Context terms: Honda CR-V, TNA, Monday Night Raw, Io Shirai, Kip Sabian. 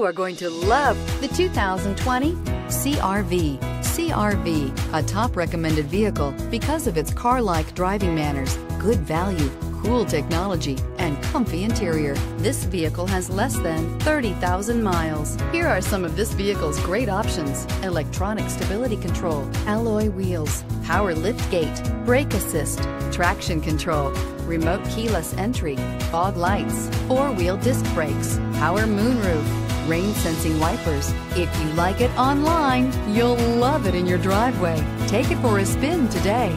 You are going to love the 2020 CR-V. CR-V, a top recommended vehicle because of its car-like driving manners, good value, cool technology, and comfy interior. This vehicle has less than 30,000 miles. Here are some of this vehicle's great options: electronic stability control, alloy wheels, power lift gate, brake assist, traction control, remote keyless entry, fog lights, four-wheel disc brakes, power moonroof, rain sensing wipers. If you like it online, you'll love it in your driveway. Take it for a spin today.